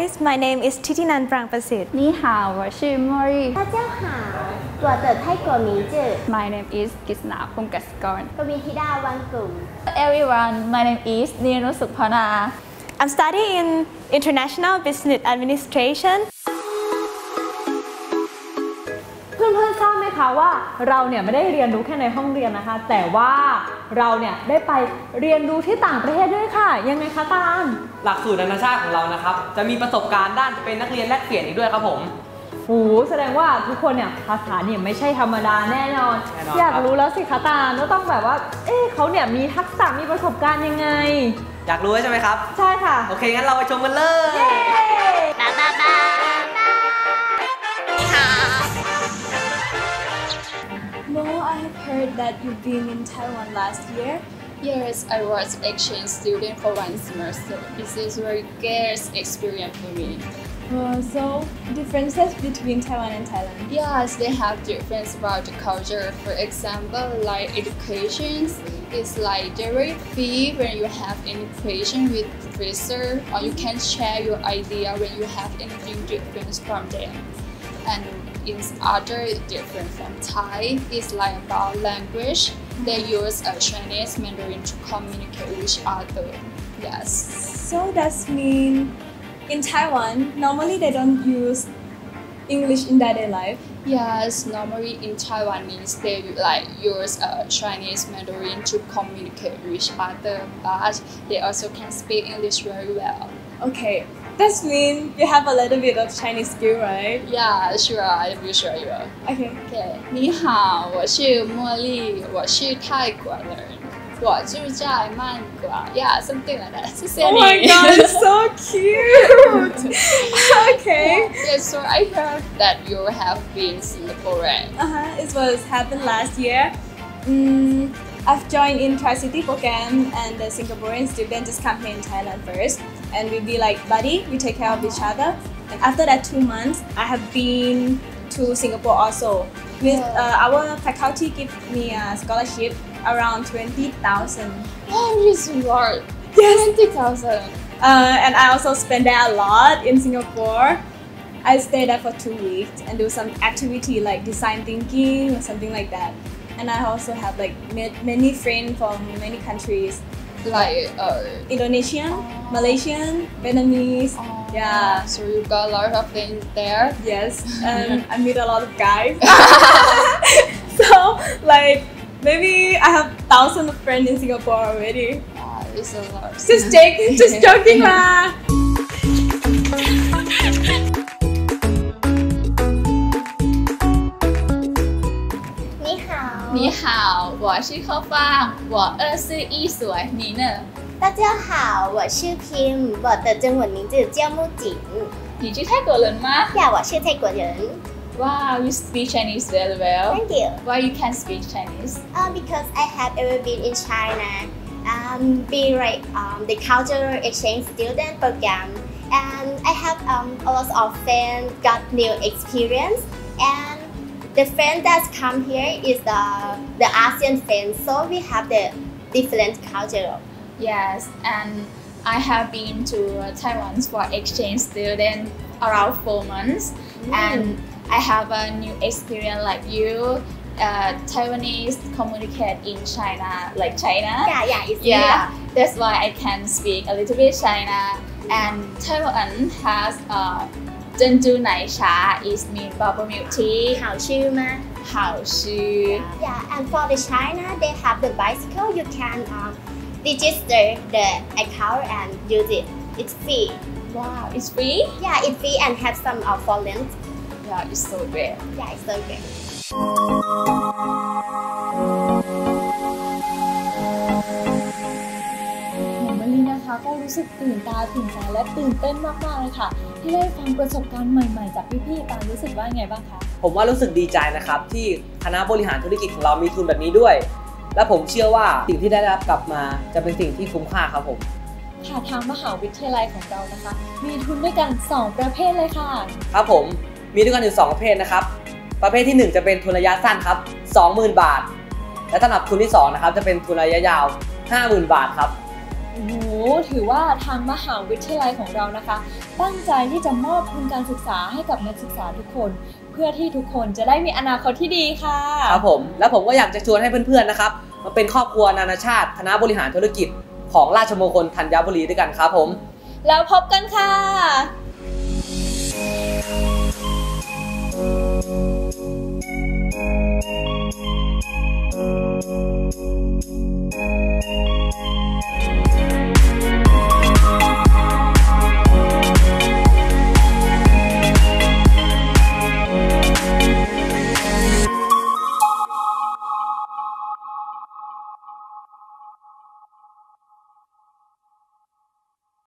guys, my name is Titinan Prangpasit. Ni hao, wo shi Mori. Da jiao hao, wo de Thai名字. My name is Kisna Pungkaskorn. Pavithida Wangku. Everyone, my name is Niranusuk Pana. I'm studying in International Business Administration. เพื่อนๆทราบไหมคะว่าเราเนี่ยไม่ได้เรียนรู้แค่ในห้องเรียนนะคะแต่ว่าเราเนี่ยได้ไปเรียนรู้ที่ต่างประเทศด้วยค่ะยังไงคะตาลหลักสูตรนานาชาติของเรานะครับจะมีประสบการณ์ด้านเป็นนักเรียนแลกเปลี่ยนอีกด้วยครับผมโหแสดงว่าทุกคนเนี่ยภาษาเนี่ยไม่ใช่ธรรมดาแน่นอนอยากรู้แล้วใช่ไหมครับใช่ค่ะโอเคงั้นเราไปชมกันเลย Mo, I have heard that you've been in Taiwan last year. Yes, I was an exchange student for one semester. This is a very great experience for me. So, differences between Taiwan and Thailand? Yes, they have differences about the culture. For example, like education, it's like very free when you have any question with professor, or you can share your idea when you have anything different from them. And it's other different from Thai. It's like about language. They use Chinese Mandarin to communicate with each other. Yes. So that's mean in Taiwan, normally they don't use English in their daily life. Yes, normally in Taiwanese they like use Chinese Mandarin to communicate with each other, but they also can speak English very well. Okay. That's mean you have a little bit of Chinese skill, right? Yeah, sure. I'm sure you are. Okay. Okay. 你好，我是茉莉，我是泰国人，我住在曼谷。 Yeah, something like that. Oh my god, it's so cute. Okay. Yeah, so I heard that you have been in Singapore, right? It was happened last year. I've joined in Tri City Pokemon and the Singaporean student just come here in Thailand first, and we'll be like buddy, we take care of each other. And after that 2 months, I have been to Singapore also. With our faculty give me a scholarship around 20,000. Oh, this is worth. Yes, 20,000. And I also spend there a lot in Singapore. I stay there for 2 weeks and do some activity like design thinking or something like that. And I also have like many friends from many countries, like Indonesian, Malaysian, Vietnamese. Yeah. So you got a lot of friends there. Yes, and I meet a lot of guys. So like maybe I have thousands of friends in Singapore already. It's a lot. Just joking lah. Wow, you speak Chinese very well. Thank you. Why you can speak Chinese? Because I have ever been in China. Being like the cultural exchange student program, and I have a lot of friends got new experience. And the friend that's come here is the ASEAN friend, so we have the different culture. Yes, and I have been to Taiwan for exchange student around 4 months, and I have a new experience like you. Taiwanese communicate in China, like China. Yeah, yeah, it's yeah. That's why I can speak a little bit China, and Taiwan has Jenju Nai Cha is mean bubble milk tea. How shoe ma? How shoe. Yeah, and for the China, they have the bicycle. You can register the account and use it. It's free. Wow, it's free? Yeah, it's free and have some foreign. Yeah, it's so great. Yeah, it's so great.ผมมาลีนะครับก็รู้สึกตื่นตาตื่นใจและตื่นเต้นมากๆเลยค่ะที่ได้ฟังประสบการณ์ใหม่ๆจากพี่ๆมารู้สึกว่าไงบ้างคะผมว่ารู้สึกดีใจนะครับที่คณะบริหารธุรกิจของเรามีทุนแบบนี้ด้วยและผมเชื่อว่าสิ่งที่ได้รับกลับมาจะเป็นสิ่งที่คุ้มค่าครับผมค่ะถามมหาวิทยาลัยของเรานะคะมีทุนด้วยกัน2 ประเภทเลยค่ะครับผม ประเภทที่ 1 จะเป็นทุนระยะสั้นครับ 20,000 บาทและสำหรับทุนที่ 2 นะครับจะเป็นทุนระยะยาว 50,000 บาทครับ ถือว่าทางมหาวิทยาลัยของเรานะคะตั้งใจที่จะมอบทุนการศึกษาให้กับนักศึกษาทุกคนเพื่อที่ทุกคนจะได้มีอนาคตที่ดีค่ะครับผมแล้วผมก็อยากจะชวนให้เพื่อนๆนะครับมาเป็นครอบครัวนานาชาติคณะบริหารธุรกิจของราชมงคลธัญบุรีด้วยกันครับผมแล้วพบกันค่ะ